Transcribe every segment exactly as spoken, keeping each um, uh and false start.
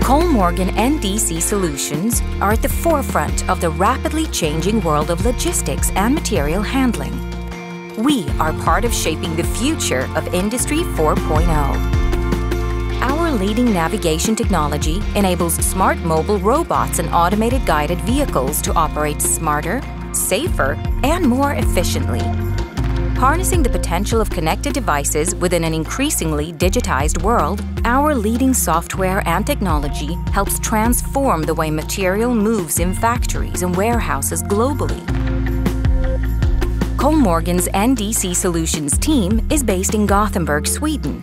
Kollmorgen and N D C Solutions are at the forefront of the rapidly changing world of logistics and material handling. We are part of shaping the future of Industry four point oh. Our leading navigation technology enables smart mobile robots and automated guided vehicles to operate smarter, safer, and more efficiently, harnessing the potential of connected devices within an increasingly digitized world. Our leading software and technology helps transform the way material moves in factories and warehouses globally. Kollmorgen's N D C Solutions team is based in Gothenburg, Sweden.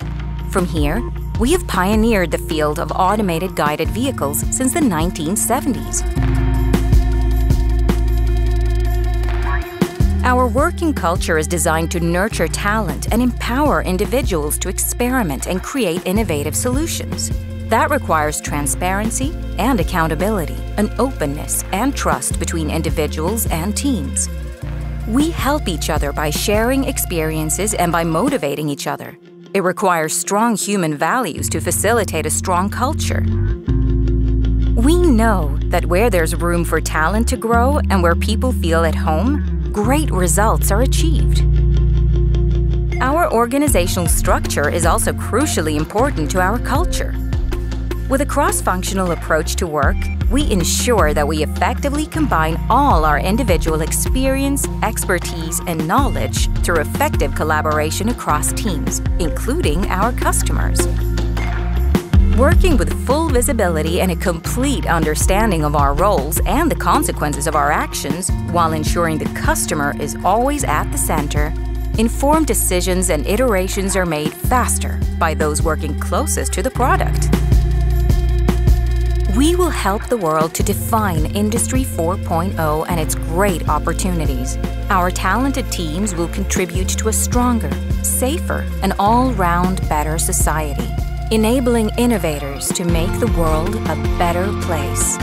From here, we have pioneered the field of automated guided vehicles since the nineteen seventies. Our working culture is designed to nurture talent and empower individuals to experiment and create innovative solutions. That requires transparency and accountability, an openness and trust between individuals and teams. We help each other by sharing experiences and by motivating each other. It requires strong human values to facilitate a strong culture. We know that where there's room for talent to grow and where people feel at home, great results are achieved. Our organizational structure is also crucially important to our culture. With a cross-functional approach to work, we ensure that we effectively combine all our individual experience, expertise, and knowledge through effective collaboration across teams, including our customers. Working with full visibility and a complete understanding of our roles and the consequences of our actions, while ensuring the customer is always at the center, informed decisions and iterations are made faster by those working closest to the product. We will help the world to define Industry four point oh and its great opportunities. Our talented teams will contribute to a stronger, safer, and all-round better society, enabling innovators to make the world a better place.